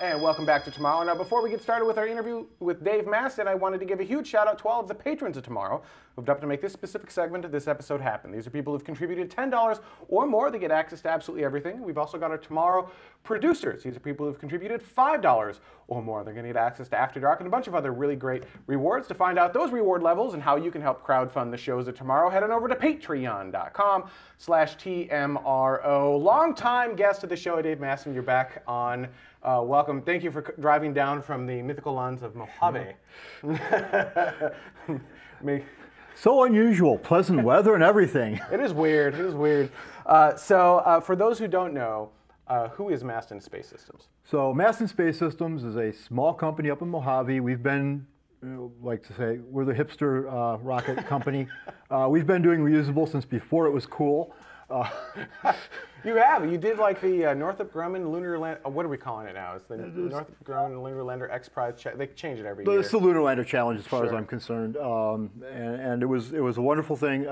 And welcome back to Tomorrow. Now, before we get started with our interview with Dave Masten, I wanted to give a huge shout out to all of the patrons of Tomorrow who've helped to make this specific segment of this episode happen. These are people who've contributed $10 or more. They get access to absolutely everything. We've also got our Tomorrow producers. These are people who've contributed $5 or more. They're going to get access to After Dark and a bunch of other really great rewards. To find out those reward levels and how you can help crowdfund the shows of Tomorrow, head on over to patreon.com/TMRO. Longtime guest of the show, Dave Masten, you're back on. Welcome. Thank you for driving down from the mythical lands of Mojave. So unusual, pleasant weather and everything. It is weird. It is weird. For those who don't know, who is Masten Space Systems? So Masten Space Systems is a small company up in Mojave. We've been, like to say, we're the hipster rocket company. We've been doing reusable since before it was cool. You have. You did like the Northrop Grumman Lunar Lander. What are we calling it now? It's the Northrop Grumman Lunar Lander X Prize. They change it every year. It's the Lunar Lander Challenge, as far as I'm concerned. And it was a wonderful thing.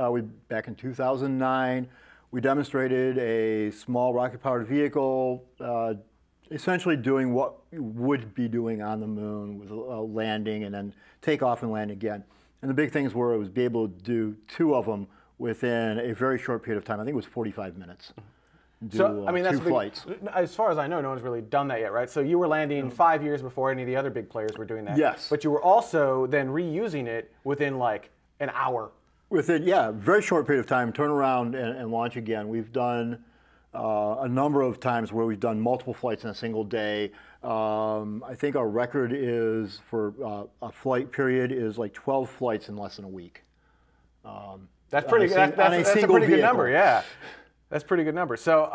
Back in 2009, we demonstrated a small rocket-powered vehicle, essentially doing what you would be doing on the moon with landing and then take off and land again. And the big things were it was be able to do two of them within a very short period of time. I think it was 45 minutes. That's two flights. As far as I know, no one's really done that yet, right? So you were landing 5 years before any of the other big players were doing that. Yes. But you were also then reusing it within like an hour. Within, yeah, very short period of time, turn around and launch again. We've done a number of times where we've done multiple flights in a single day. I think our record is for a flight period is like 12 flights in less than a week. That's pretty good. That's a pretty good number, yeah. That's a pretty good number. So,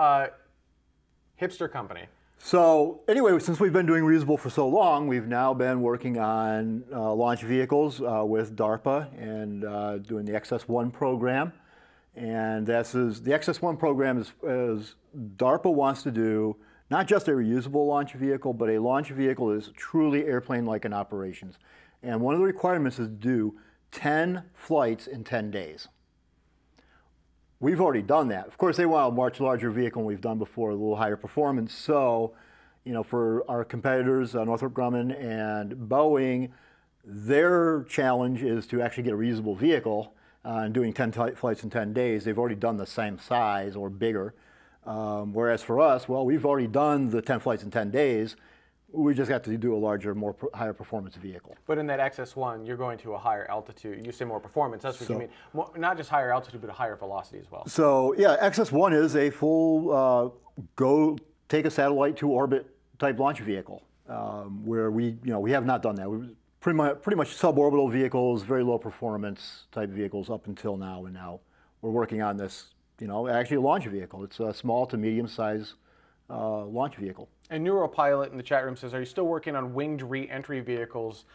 hipster company. So, anyway, since we've been doing reusable for so long, we've now been working on launch vehicles with DARPA and doing the XS-1 program. And the XS-1 program is DARPA wants to do not just a reusable launch vehicle, but a launch vehicle is truly airplane-like in operations. And one of the requirements is to do 10 flights in 10 days. We've already done that. Of course, they want a much larger vehicle than we've done before, a little higher performance. So, you know, for our competitors, Northrop Grumman and Boeing, their challenge is to actually get a reusable vehicle and doing 10 flights in 10 days. They've already done the same size or bigger. Whereas for us, well, we've already done the 10 flights in 10 days. We just got to do a larger, higher performance vehicle. But in that XS-1, you're going to a higher altitude. You say more performance. That's what you mean. More, not just higher altitude, but a higher velocity as well. So yeah, XS-1 is a full go take a satellite to orbit type launch vehicle, where we have not done that. We've pretty much suborbital vehicles, very low performance type vehicles up until now, and now we're working on this. Actually a launch vehicle. It's a small to medium size launch vehicle. And Neuropilot in the chat room says, are you still working on winged re-entry vehicles?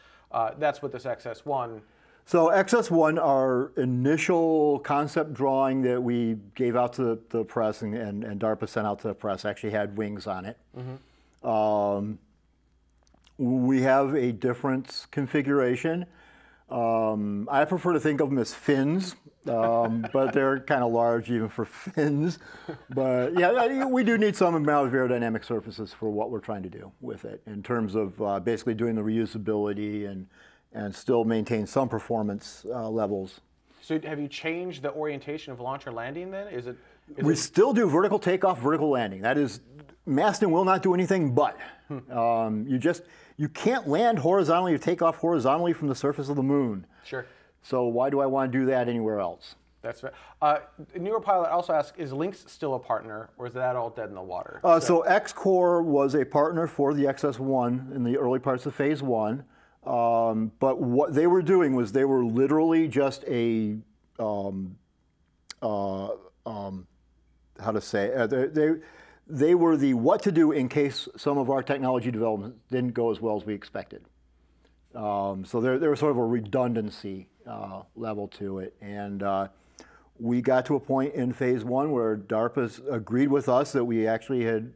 That's what this XS-1. So XS-1, our initial concept drawing that we gave out to the press and DARPA sent out to the press actually had wings on it. Mm-hmm. We have a different configuration. I prefer to think of them as fins. But they're kind of large even for fins. But yeah, we do need some amount of aerodynamic surfaces for what we're trying to do with it in terms of basically doing the reusability and still maintain some performance levels. So have you changed the orientation of launch or landing then? We still do vertical takeoff, vertical landing. That is, Masten will not do anything but. You can't land horizontally or take off horizontally from the surface of the moon. Sure. So why do I want to do that anywhere else? That's right. Neuropilot also asks, is Lynx still a partner, or is that all dead in the water? So XCOR was a partner for the XS-1 in the early parts of Phase 1. But what they were doing was they were literally just a, they were the what to do in case some of our technology development didn't go as well as we expected. So there was sort of a redundancy level to it. And we got to a point in Phase 1 where DARPA agreed with us that we actually had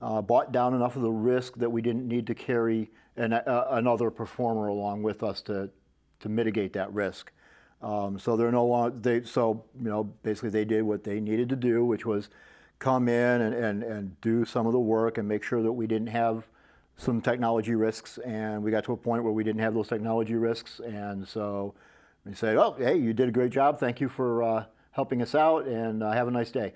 bought down enough of the risk that we didn't need to carry another performer along with us to mitigate that risk. So they're no longer, basically they did what they needed to do, which was come in and do some of the work and make sure that we didn't have some technology risks, and we got to a point where we didn't have those technology risks, and so we said, oh, hey, you did a great job. Thank you for helping us out, and have a nice day.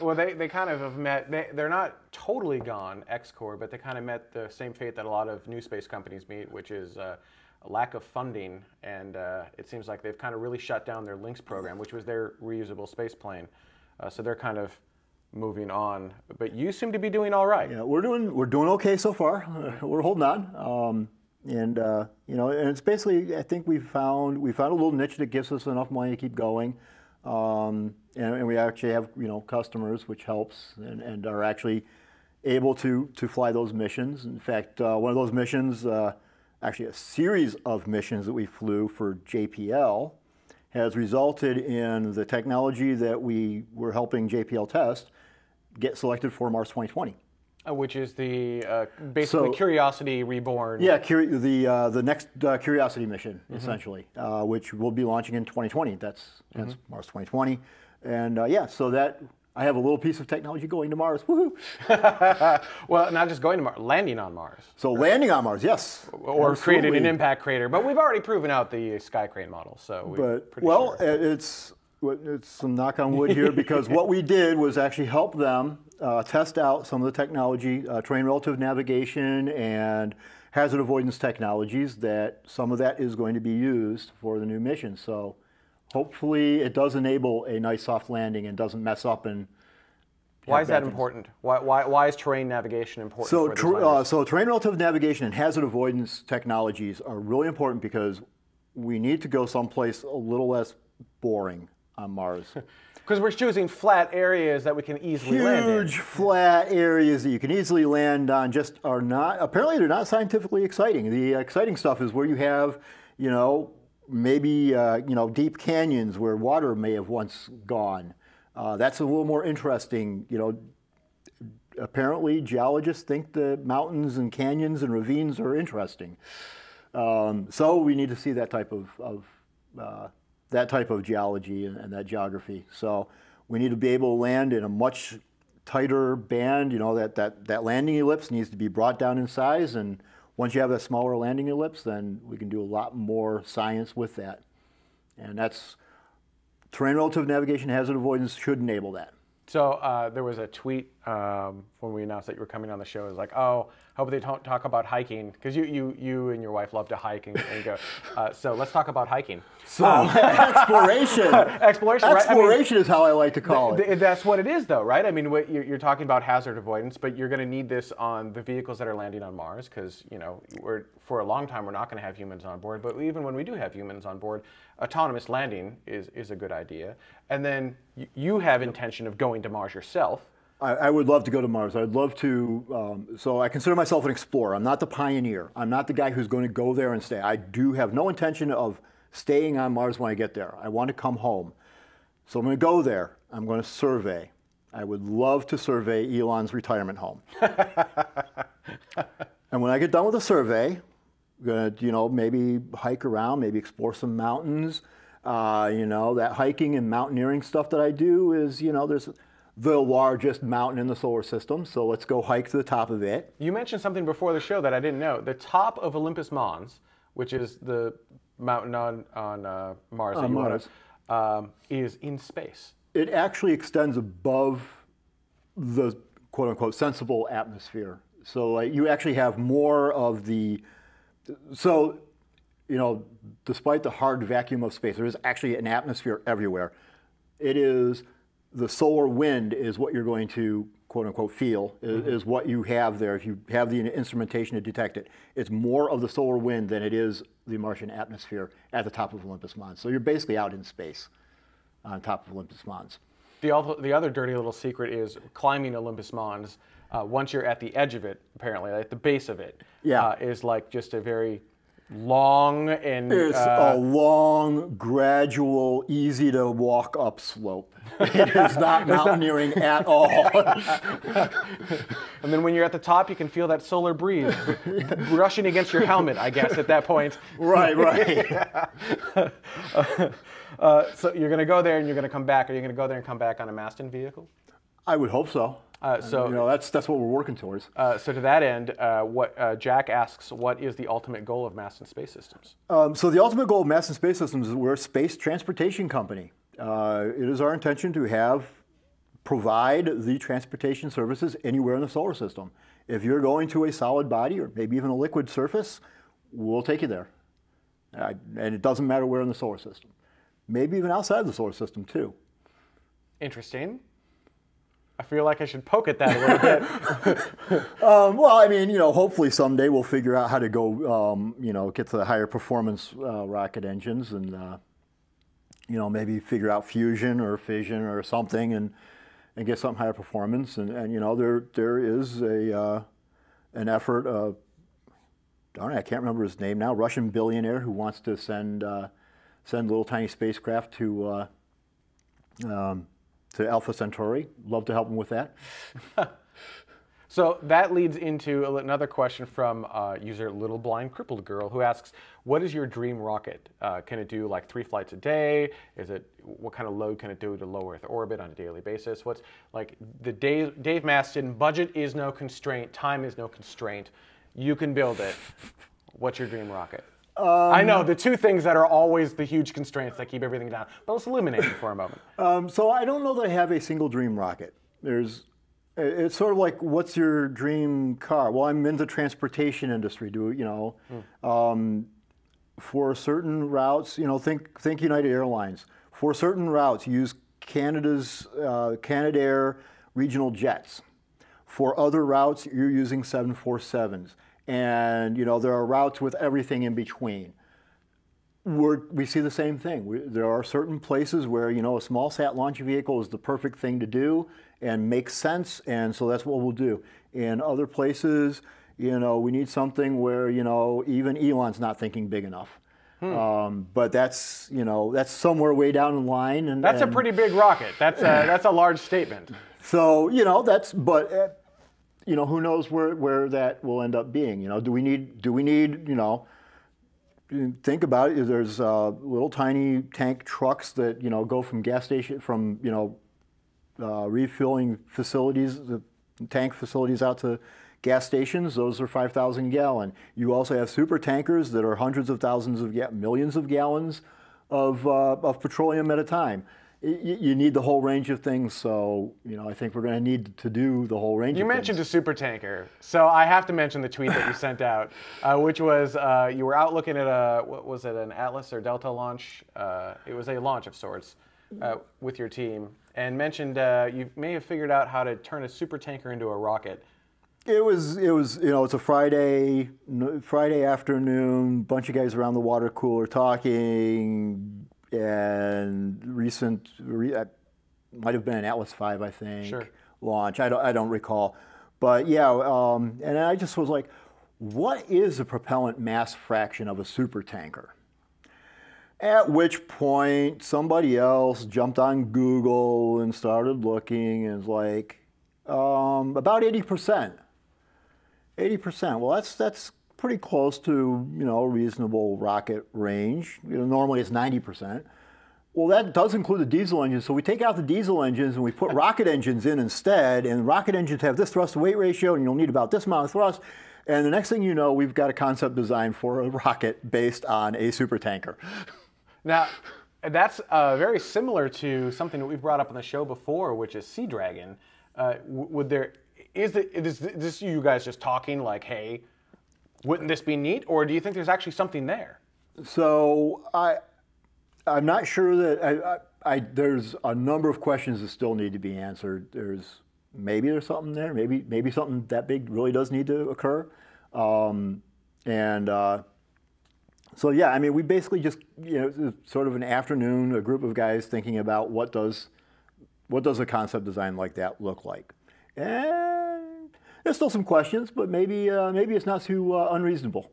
Well, they kind of have met, they're not totally gone, XCOR, but they kind of met the same fate that a lot of new space companies meet, which is a lack of funding, and it seems like they've kind of really shut down their Lynx program, which was their reusable space plane. So they're kind of moving on, but you seem to be doing all right. Yeah, we're doing okay so far. We're holding on, you know, and it's basically, I think we found a little niche that gives us enough money to keep going, and we actually have, you know, customers, which helps, and are actually able to fly those missions. In fact, one of those missions, actually a series of missions that we flew for JPL, has resulted in the technology that we were helping JPL test get selected for Mars 2020. Which is the, basically, so, Curiosity reborn. Yeah, the next Curiosity mission, essentially, which will be launching in 2020. That's Mars 2020. And yeah, so that, I have a little piece of technology going to Mars. Woohoo! Well, not just going to Mars, landing on Mars. So landing on Mars, yes. Or created an impact crater, but we've already proven out the sky crane model, so we're pretty sure. It's some knock on wood here, because what we did was actually help them test out some of the technology, terrain relative navigation and hazard avoidance technologies, that some of that is going to be used for the new mission. So hopefully it does enable a nice soft landing and doesn't mess up. And why is that important? Why is terrain navigation important? So, so terrain relative navigation and hazard avoidance technologies are really important, because we need to go someplace a little less boring on Mars. Because we're choosing flat areas that we can easily land in. Huge flat areas that you can easily land on just are not, apparently they're not scientifically exciting. The exciting stuff is where you have, you know, maybe you know, deep canyons where water may have once gone. That's a little more interesting. You know, apparently geologists think that mountains and canyons and ravines are interesting. So we need to see that type of geology and that geography. So we need to be able to land in a much tighter band. You know, that landing ellipse needs to be brought down in size, and once you have a smaller landing ellipse, then we can do a lot more science with that. And that's terrain relative navigation, hazard avoidance should enable that. So there was a tweet when we announced that you were coming on the show. It was like, oh, hope they don't talk about hiking, because you and your wife love to hike and go. So let's talk about hiking. So exploration. Exploration is how I like to call it. That's what it is, though, right? I mean, you're talking about hazard avoidance, but you're going to need this on the vehicles that are landing on Mars, because, you know, for a long time we're not going to have humans on board. But even when we do have humans on board, autonomous landing is a good idea. And then you have intention of going to Mars yourself. I would love to go to Mars. I'd love to, so I consider myself an explorer. I'm not the pioneer. I'm not the guy who's going to go there and stay. I do have no intention of staying on Mars when I get there. I want to come home. So I'm going to go there. I'm going to survey. I would love to survey Elon's retirement home. And when I get done with the survey, I'm going to, you know, maybe hike around, maybe explore some mountains. You know, that hiking and mountaineering stuff that I do is, you know, there's the largest mountain in the solar system, so let's go hike to the top of it. You mentioned something before the show that I didn't know. The top of Olympus Mons, which is the mountain on Mars, on Mars. Is in space. It actually extends above the quote-unquote sensible atmosphere. So you actually have more of the, so, you know, despite the hard vacuum of space, there is actually an atmosphere everywhere. It is, the solar wind is what you're going to, quote-unquote, feel, is what you have there if you have the instrumentation to detect it. It's more of the solar wind than it is the Martian atmosphere at the top of Olympus Mons. So you're basically out in space on top of Olympus Mons. The other dirty little secret is climbing Olympus Mons. Once you're at the edge of it, apparently, at the base of it, yeah. Is like just a very long and it's a long, gradual, easy to walk up slope. It is not mountaineering at all. And then when you're at the top, you can feel that solar breeze rushing against your helmet, I guess, at that point. Right, right. So you're going to go there and you're going to come back. Are you going to go there and come back on a Masten vehicle? I would hope so. You know, that's what we're working towards. So to that end, Jack asks, what is the ultimate goal of Masten Space Systems? So the ultimate goal of Masten Space Systems is we're a space transportation company. It is our intention to provide the transportation services anywhere in the solar system. If you're going to a solid body or maybe even a liquid surface, we'll take you there. And it doesn't matter where in the solar system. Maybe even outside the solar system, too. Interesting. I feel like I should poke at that a little bit. Well, I mean, you know, hopefully someday we'll figure out how to go, you know, get to the higher performance rocket engines and, you know, maybe figure out fusion or fission or something and get some higher performance. And you know, there is an effort of, darn it, I can't remember his name now, Russian billionaire who wants to send little tiny spacecraft to Alpha Centauri. Love to help them with that. So that leads into another question from user Little Blind Crippled Girl, who asks, what is your dream rocket? Can it do like 3 flights a day? What kind of load can it do to low Earth orbit on a daily basis? What's like the Dave Masten, budget is no constraint, time is no constraint. You can build it. What's your dream rocket? I know, the two things that are always the huge constraints that keep everything down, but let's eliminate it for a moment. So I don't know that I have a single dream rocket. It's sort of like, what's your dream car? Well, I'm in the transportation industry, you know. For certain routes, you know, think United Airlines. For certain routes, use Canada's Canadair regional jets. For other routes, you're using 747s. And, you know, there are routes with everything in between. We see the same thing. There are certain places where, you know, a small sat launch vehicle is the perfect thing to do and makes sense, and so that's what we'll do. In other places, you know, we need something where, you know, even Elon's not thinking big enough. But that's, you know, that's somewhere way down the line. And that's a pretty big rocket. That's a large statement. So, you know, you know, who knows where that will end up being? You know, do we need, you know, think about it. There's little tiny tank trucks that, you know, go from gas station, from, you know, refueling facilities, the tank facilities out to gas stations. Those are 5,000 gallon. You also have super tankers that are hundreds of thousands of, millions of gallons of petroleum at a time. You need the whole range of things, so you know I think we're going to need to do the whole range. You mentioned a super tanker, so I have to mention the tweet that you sent out, which was you were out looking at what was it, an Atlas or Delta launch? It was a launch of sorts with your team, and mentioned you may have figured out how to turn a super tanker into a rocket. It was you know, it's a Friday afternoon, bunch of guys around the water cooler talking. And might have been an Atlas V, I think, sure. Launch. I don't recall, but yeah. And I just was like, what is the propellant mass fraction of a supertanker? At which point, somebody else jumped on Google and started looking, and was like, about 80%. 80%. Well, that's pretty close to, you know, reasonable rocket range. You know, normally it's 90%. Well, that does include the diesel engines, so we take out the diesel engines and we put rocket engines in instead, and rocket engines have this thrust to weight ratio, and you'll need about this amount of thrust, and the next thing you know, we've got a concept design for a rocket based on a supertanker. Now, that's very similar to something that we've brought up on the show before, which is Sea Dragon. Is this you guys just talking like, hey, wouldn't this be neat, or do you think there's actually something there? So I'm not sure that there's a number of questions that still need to be answered. Maybe there's something there. Maybe something that big really does need to occur. So yeah, I mean, we basically just, you know, sort of an afternoon, a group of guys thinking about what does a concept design like that look like. There's still some questions, but maybe it's not too unreasonable.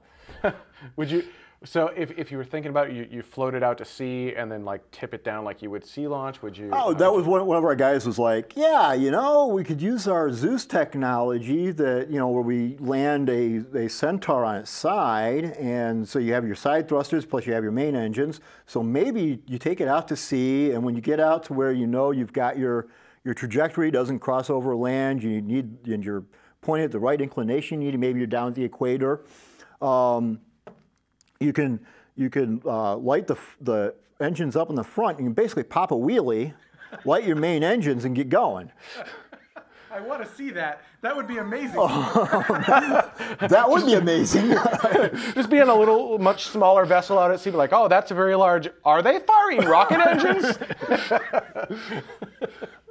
Would you? So if you were thinking about it, you float it out to sea and then like tip it down like you would sea launch. Would you? Oh, that was one of our guys was like, yeah, you know, we could use our Zeus technology that, you know, where we land a Centaur on its side, and so you have your side thrusters plus you have your main engines. So maybe you take it out to sea, and when you get out to where, you know, you've got your your trajectory doesn't cross over land, you need, and you're pointed at the right inclination, you need, maybe you're down at the equator. You can light the engines up in the front. You can basically pop a wheelie, light your main engines, and get going. I want to see that. That would be amazing. That would be amazing. Just being a little much smaller vessel out at sea, like, oh, that's a very large. Are they firing rocket engines?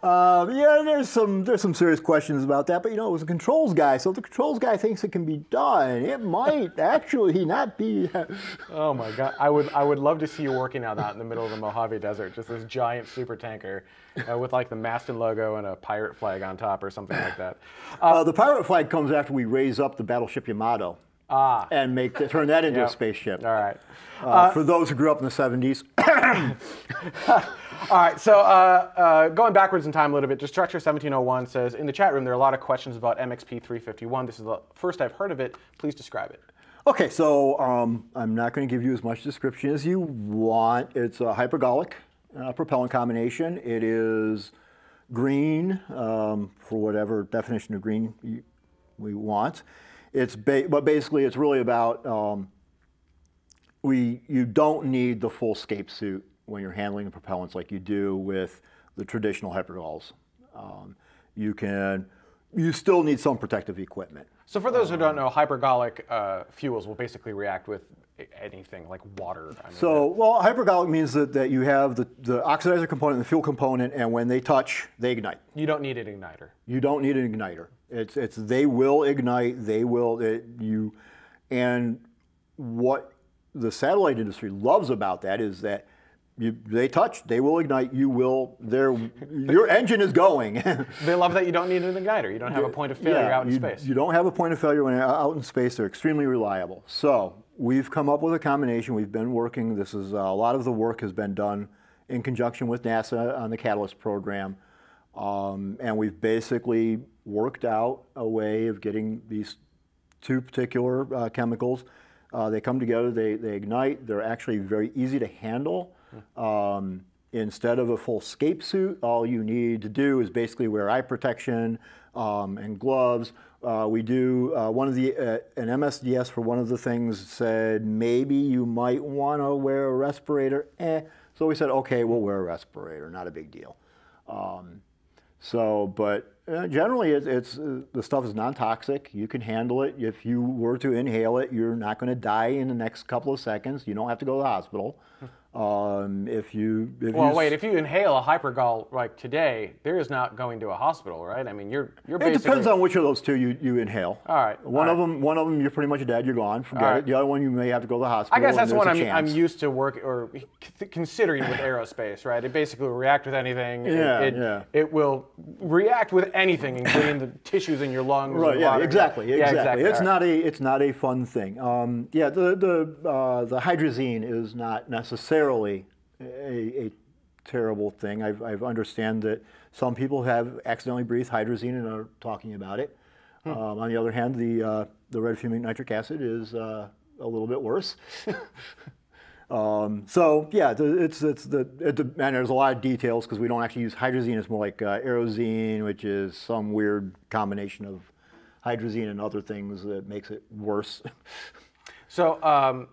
Yeah, there's some serious questions about that. But you know, it was a controls guy, so if the controls guy thinks it can be done, it might actually not be. Oh my God, I would love to see you working on that in the middle of the Mojave Desert, just this giant super tanker with like the Masten logo and a pirate flag on top or something like that. The pirate flag comes after we raise up the battleship Yamato and turn that into a spaceship. All right. For those who grew up in the 70s. All right, so going backwards in time a little bit, Destructure 1701 says, in the chat room, there are a lot of questions about MXP351. This is the first I've heard of it. Please describe it. Okay, so I'm not going to give you as much description as you want. It's a hypergolic propellant combination. It is green, for whatever definition of green we want. But basically it's really about you don't need the full escape suit when you're handling the propellants like you do with the traditional hypergols. You still need some protective equipment. So for those who don't know, hypergolic fuels will basically react with anything like water. I mean, so, well, hypergolic means that you have the oxidizer component and the fuel component, and when they touch, they ignite. You don't need an igniter. You don't need an igniter. It's they will ignite. They will and what the satellite industry loves about that is that they touch, they will ignite. You will your engine is going. They love that you don't need an igniter. You don't have a point of failure out in space. You don't have a point of failure when out in space. They're extremely reliable. So we've come up with a combination. We've been working. This is a lot of the work has been done in conjunction with NASA on the Catalyst program, and we've basically worked out a way of getting these two particular chemicals. They come together, they ignite. They're actually very easy to handle. Instead of a full escape suit, all you need to do is basically wear eye protection and gloves. We do one of the an MSDS for one of the things said maybe you might want to wear a respirator. So we said okay, we'll wear a respirator, not a big deal. Generally, it's the stuff is non-toxic. You can handle it. If you were to inhale it, you're not going to die in the next couple of seconds. You don't have to go to the hospital. If you inhale a hypergol like today, there is not going to a hospital, right? I mean, you're basically. It depends on which of those two you inhale. All right. One of them, you're pretty much dead. You're gone. Forget it. The other one, you may have to go to the hospital. I guess that's one I'm used to work or considering with aerospace, right? It basically will react with anything. Yeah, it will react with anything, including the tissues in your lungs. Right. Yeah. Exactly. It's not a fun thing. The hydrazine is not necessarily a terrible thing. I've understand that some people have accidentally breathed hydrazine and are talking about it. On the other hand, the red fuming nitric acid is a little bit worse. And there's a lot of details because we don't actually use hydrazine. It's more like aerosine, which is some weird combination of hydrazine and other things that makes it worse. So.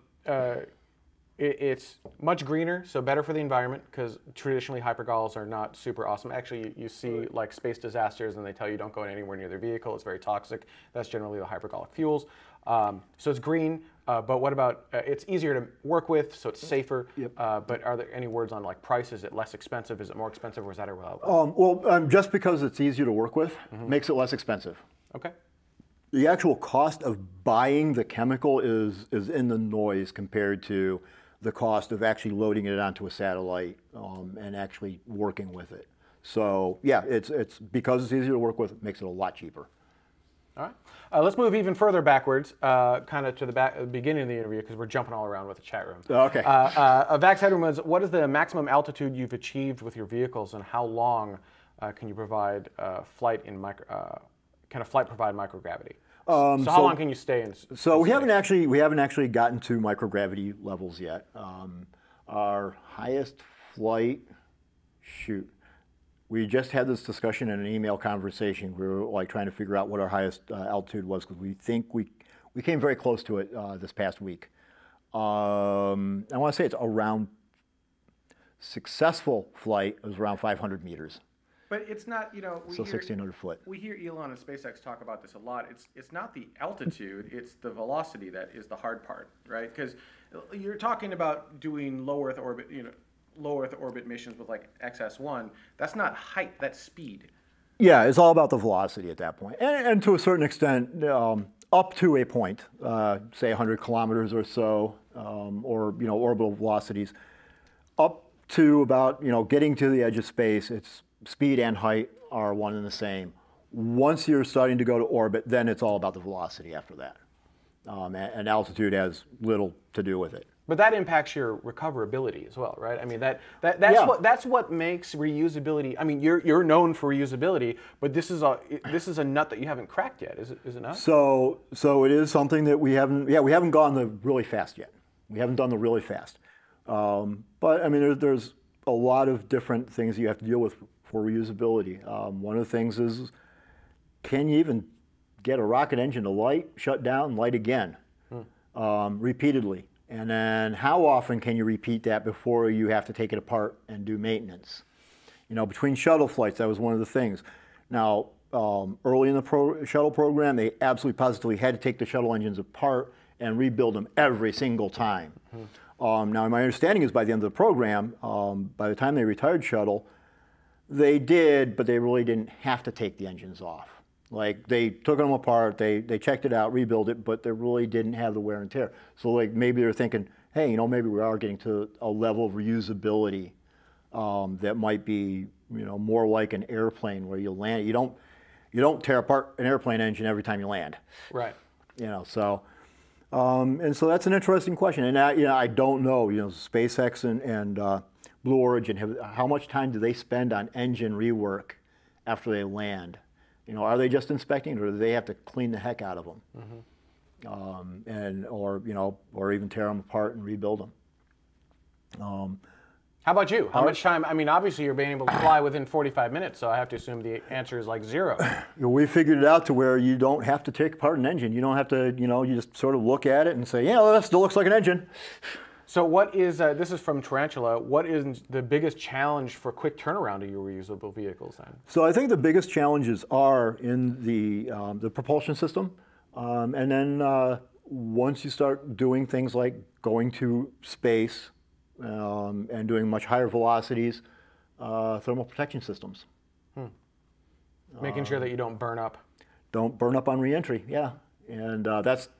It's much greener, so better for the environment, because traditionally hypergols are not super awesome. Actually, you see like space disasters and they tell you don't go anywhere near their vehicle. It's very toxic. That's generally the hypergolic fuels. So it's green, but what about, it's easier to work with, so it's safer. Yep. But are there any words on like price? Is it less expensive? Is it more expensive, or is that a without? Just because it's easier to work with makes it less expensive. Okay. The actual cost of buying the chemical is in the noise compared to the cost of actually loading it onto a satellite and actually working with it. So yeah, it's because it's easier to work with, it makes it a lot cheaper. All right, let's move even further backwards, kind of to the beginning of the interview, because we're jumping all around with the chat room. Okay. Vax Hedron was, what is the maximum altitude you've achieved with your vehicles, and how long can you provide flight in microgravity? So how long can you stay in? We haven't actually gotten to microgravity levels yet. Our highest flight, We just had this discussion in an email conversation. We were like trying to figure out what our highest altitude was, because we think we came very close to it this past week. I want to say it's around, successful flight is around 500 meters. But it's not, you know, so 1,600 foot. We hear Elon and SpaceX talk about this a lot. It's not the altitude, it's the velocity that is the hard part, right? Because you're talking about doing low Earth orbit, you know, low Earth orbit missions with like XS-1. That's not height, that's speed. Yeah, it's all about the velocity at that point, and to a certain extent, up to a point, say 100 kilometers or so, or you know, orbital velocities, up to about, you know, getting to the edge of space. It's speed and height are one and the same. Once you're starting to go to orbit, then it's all about the velocity after that. And altitude has little to do with it. But that impacts your recoverability as well, right? I mean, that's yeah. That's what makes reusability. I mean, you're known for reusability, but this is a nut that you haven't cracked yet, is it not? So it is something that we haven't gone the really fast yet. We haven't done the really fast. But I mean, there's a lot of different things you have to deal with for reusability. One of the things is, can you even get a rocket engine to light, shut down, light again, repeatedly? And then how often can you repeat that before you have to take it apart and do maintenance? You know, between shuttle flights, that was one of the things. Now, early in the shuttle program, they absolutely positively had to take the shuttle engines apart and rebuild them every single time. Now, my understanding is by the end of the program, by the time they retired shuttle, they did, but they really didn't have to take the engines off. Like, they took them apart, they checked it out, rebuilt it, but they really didn't have the wear and tear. So, like, maybe they're thinking, hey, you know, maybe we are getting to a level of reusability that might be, you know, more like an airplane where you land. You don't tear apart an airplane engine every time you land. Right. You know, so... and so that's an interesting question, and I don't know, you know, SpaceX and Blue Origin, how much time do they spend on engine rework after they land? You know, are they just inspecting, or do they have to clean the heck out of them, or even tear them apart and rebuild them? How about you? How much time? I mean, obviously, you're being able to fly within 45 minutes, so I have to assume the answer is like zero. We figured it out to where you don't have to take apart an engine. You don't have to, you know, you just sort of look at it and say, yeah, well, that still looks like an engine. So what is, this is from Tarantula, what is the biggest challenge for quick turnaround of your reusable vehicles then? So I think the biggest challenges are in the propulsion system, and then once you start doing things like going to space, and doing much higher velocities, thermal protection systems. Making sure that you don't burn up. Don't burn up on reentry, yeah. And that's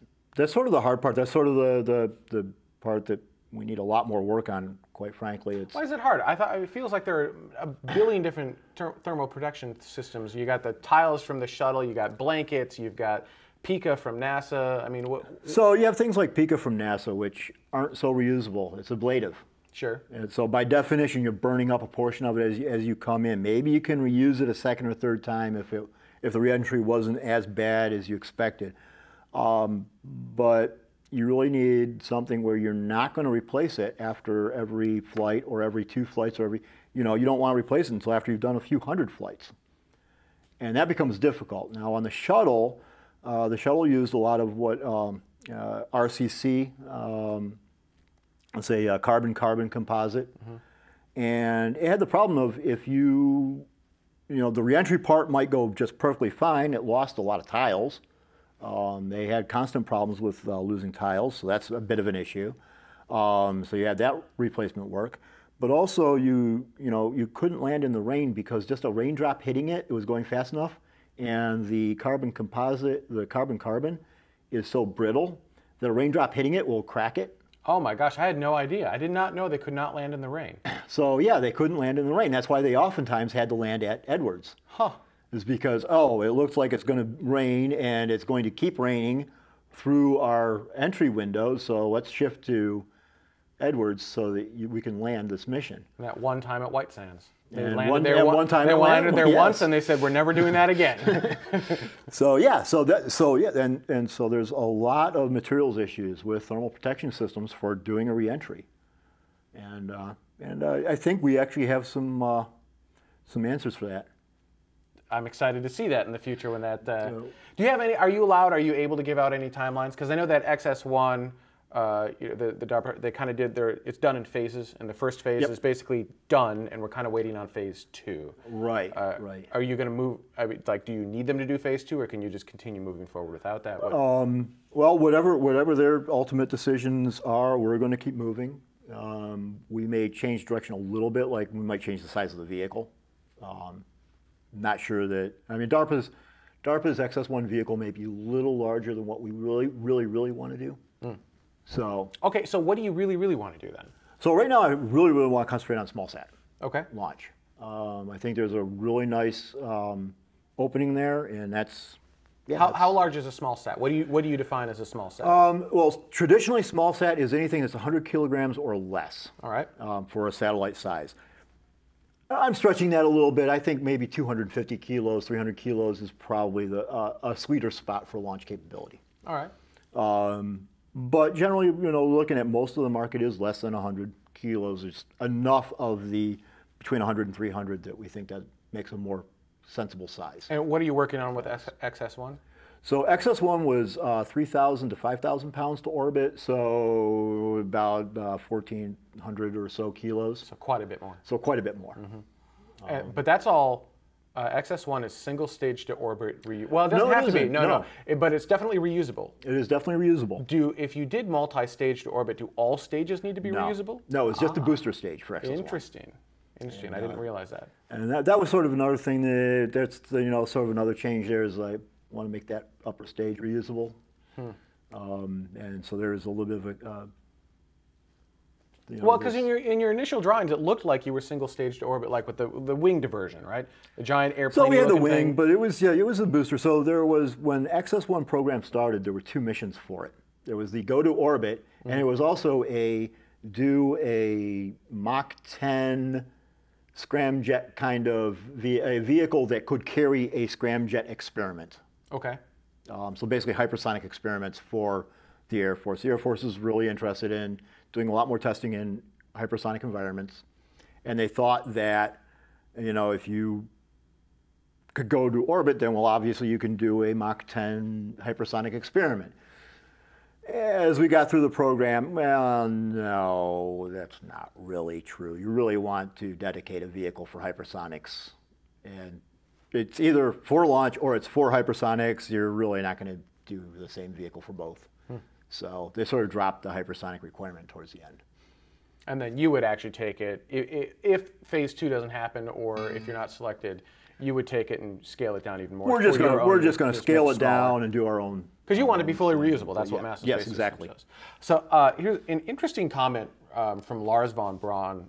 sort of the hard part. That's sort of the part that we need a lot more work on, quite frankly. Why is it hard? I thought it feels like there are a billion different thermal protection systems. You got the tiles from the shuttle, you got blankets, you've got PICA from NASA. I mean, so you have things like PICA from NASA, which aren't so reusable. It's ablative. Sure. And so by definition, you're burning up a portion of it as you come in. Maybe you can reuse it a second or third time if the reentry wasn't as bad as you expected. But you really need something where you're not going to replace it after every flight or every two flights or every, you know, you don't want to replace it until after you've done a few hundred flights. And that becomes difficult. Now on the shuttle used a lot of what RCC, let's say carbon-carbon composite, and it had the problem of if you know, the reentry part might go just perfectly fine. It lost a lot of tiles. They had constant problems with losing tiles, so that's a bit of an issue. So you had that replacement work, but also you couldn't land in the rain because just a raindrop hitting it, it was going fast enough. And the carbon composite, the carbon-carbon, is so brittle that a raindrop hitting it will crack it. Oh my gosh, I had no idea. I did not know they could not land in the rain. So yeah, they couldn't land in the rain. That's why they oftentimes had to land at Edwards. Huh. It's because, oh, it looks like it's going to rain and it's going to keep raining through our entry window, so let's shift to Edwards so that we can land this mission. And that one time at White Sands. They landed there once, and they said, "We're never doing that again." So there's a lot of materials issues with thermal protection systems for doing a reentry, and I think we actually have some some answers for that. I'm excited to see that in the future when that... do you have any... Are you allowed, are you able to give out any timelines? Because I know that XS-1, you know, the DARPA, they kind of did their... It's done in phases, and the first phase is basically done, and we're kind of waiting on phase two. Right, right. Are you going to move... I mean, like, do you need them to do phase two, or can you just continue moving forward without that? Well, whatever their ultimate decisions are, we're going to keep moving. We may change direction a little bit, like we might change the size of the vehicle. Not sure that, I mean, DARPA's XS-1 vehicle may be a little larger than what we really want to do. So. Okay, so what do you really want to do then? So right now I really want to concentrate on SmallSat. Okay. Launch. I think there's a really nice opening there, and that's, yeah. How large is a SmallSat? What do you define as a SmallSat? Well, traditionally SmallSat is anything that's 100 kilograms or less. All right. For a satellite size. I'm stretching that a little bit. I think maybe 250 kilos, 300 kilos is probably the, a sweeter spot for launch capability. All right. But generally, you know, looking at most of the market is less than 100 kilos. There's enough of the between 100 and 300 that we think that makes a more sensible size. And what are you working on with XS-1? So XS-1 was 3,000 to 5,000 pounds to orbit, so about 1,400 or so kilos. So quite a bit more. So quite a bit more. But that's all, XS-1 is single stage to orbit. Well, it doesn't have to be. No. But it's definitely reusable. It is definitely reusable. If you did multi-stage to orbit, do all stages need to be reusable? No, it's just the booster stage for XS-1. Interesting. Interesting. And, I didn't realize that. And that was sort of another thing that, you know, sort of another change there is like, want to make that upper stage reusable, and so there is a little bit of a. You know, well, because in your initial drawings, it looked like you were single stage to orbit, like with the wing diversion, right? The giant airplane. So we had the wing, but it was a booster. So there was when XS-1 program started, there were two missions for it. There was the go to orbit, and it was also a do a Mach 10. Scramjet kind of a vehicle that could carry a scramjet experiment. Okay. So basically hypersonic experiments for the Air Force. The Air Force is really interested in doing a lot more testing in hypersonic environments. And they thought that, you know, if you could go to orbit, then well, obviously you can do a Mach 10 hypersonic experiment. As we got through the program, well, no, that's not really true. You really want to dedicate a vehicle for hypersonics. And it's either for launch or it's for hypersonics. You're really not going to do the same vehicle for both. So they sort of dropped the hypersonic requirement towards the end. And then you would actually take it, if phase two doesn't happen or if you're not selected, you would take it and scale it down even more. We're just going to scale it down and do our own. Because you want to be fully reusable. That's what Masten Space Systems does. So here's an interesting comment from Lars von Braun.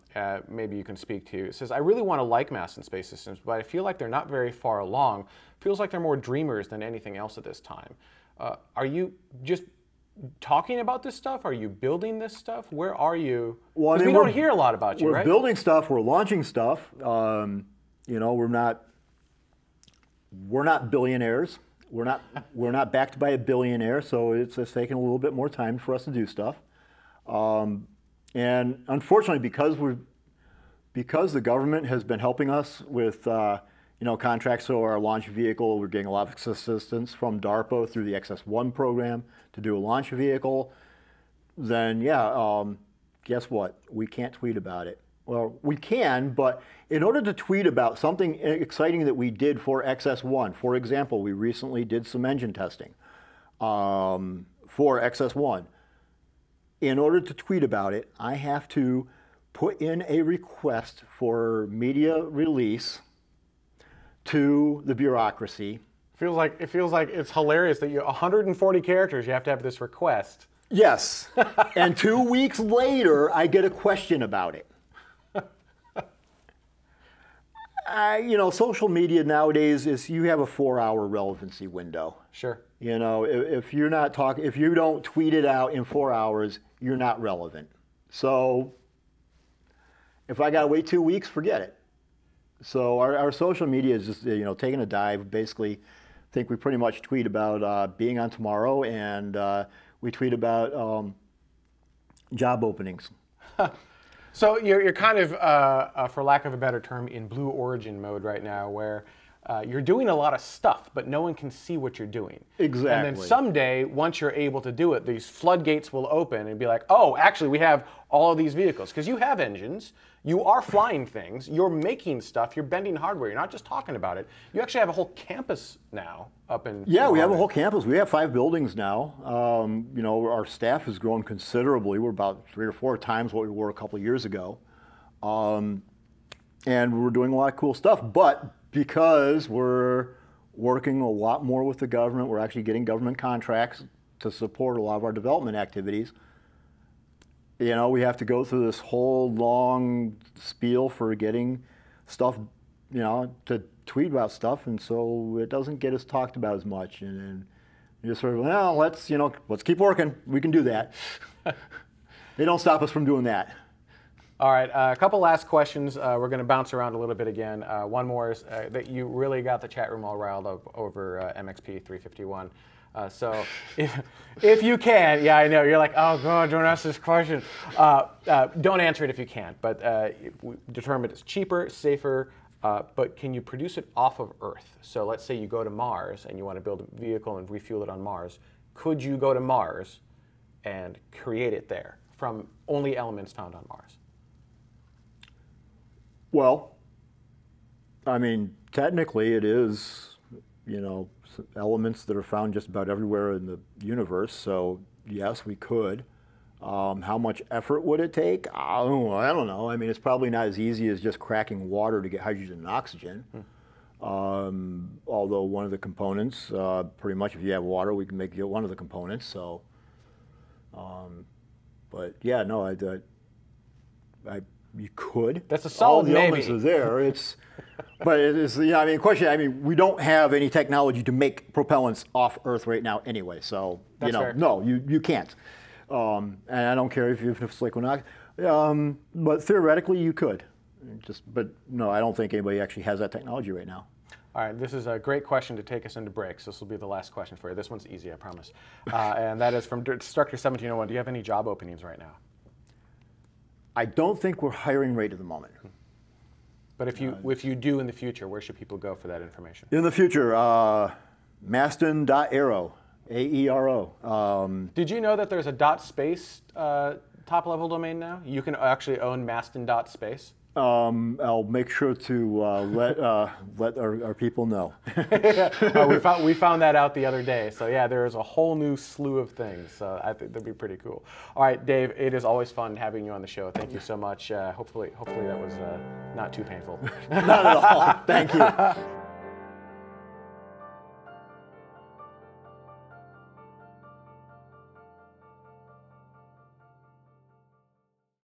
Maybe you can speak to. It says, I really want to like Masten Space Systems, but I feel like they're not very far along. Feels like they're more dreamers than anything else at this time. Are you just talking about this stuff? Are you building this stuff? Where are you? Well, I mean, we don't hear a lot about you, right? We're building stuff. We're launching stuff. You know, we're not billionaires. We're not backed by a billionaire, so it's taken a little bit more time for us to do stuff. And unfortunately, because the government has been helping us with you know, contracts, so our launch vehicle, we're getting a lot of assistance from DARPA through the XS-1 program to do a launch vehicle. Then yeah, guess what? We can't tweet about it. Well, we can, but in order to tweet about something exciting that we did for XS-1, for example, we recently did some engine testing for XS-1. In order to tweet about it, I have to put in a request for media release to the bureaucracy. It feels like it's hilarious that you 140 characters, you have to have this request. Yes, and 2 weeks later, I get a question about it. You know, social media nowadays is you have a 4-hour relevancy window. Sure. You know, if you're not talking, if you don't tweet it out in 4 hours, you're not relevant. So, if I gotta wait 2 weeks, forget it. So our social media is just, you know, taking a dive. Basically, I think we pretty much tweet about being on tomorrow, and we tweet about job openings. So you're kind of, for lack of a better term, in Blue Origin mode right now, where you're doing a lot of stuff, but no one can see what you're doing. Exactly. And then someday, once you're able to do it, these floodgates will open and be like, oh, actually, we have all of these vehicles. Because you have engines, you are flying things, you're making stuff, you're bending hardware, you're not just talking about it. You actually have a whole campus now up in... Yeah, we have a whole campus. We have 5 buildings now. You know, our staff has grown considerably. We're about 3 or 4 times what we were a couple of years ago. And we're doing a lot of cool stuff, but because we're working a lot more with the government, we're actually getting government contracts to support a lot of our development activities. You know, we have to go through this whole long spiel for getting stuff, you know, to tweet about stuff, and so it doesn't get us talked about as much. And you just sort of, well, let's, you know, let's keep working. We can do that. They don't stop us from doing that. All right, a couple last questions. We're going to bounce around a little bit again. One more is that you really got the chat room all riled up over MXP351. So if you can, yeah, I know, you're like, oh, God, don't ask this question. Don't answer it if you can't, but we determined it's cheaper, safer, but can you produce it off of Earth? So let's say you go to Mars and you want to build a vehicle and refuel it on Mars. Could you go to Mars and create it there from only elements found on Mars? Well, I mean, technically it is, you know, elements that are found just about everywhere in the universe. So yes, we could. How much effort would it take? I don't know. I mean, it's probably not as easy as just cracking water to get hydrogen and oxygen. Although one of the components, pretty much if you have water, we can make one of the components. So, but yeah, no, you could. That's a solid maybe. All the elements are there. It's, but it is, yeah, I mean, question, I mean, we don't have any technology to make propellants off Earth right now anyway, so, that's, you know, fair. No, you can't. And I don't care if it's liquid oxygen. But theoretically, you could. But no, I don't think anybody actually has that technology right now. All right, this is a great question to take us into breaks. This will be the last question for you. This one's easy, I promise. And that is from Instructor 1701. Do you have any job openings right now? I don't think we're hiring right at the moment. But if you do in the future, where should people go for that information? In the future, Masten.aero, A-E-R-O. Did you know that there's a .space top-level domain now? You can actually own Masten.space. I'll make sure to let our people know. we found that out the other day. So yeah, there is a whole new slew of things. So I think that'd be pretty cool. All right, Dave, it is always fun having you on the show. Thank you so much. Hopefully that was not too painful. Not at all. Thank you.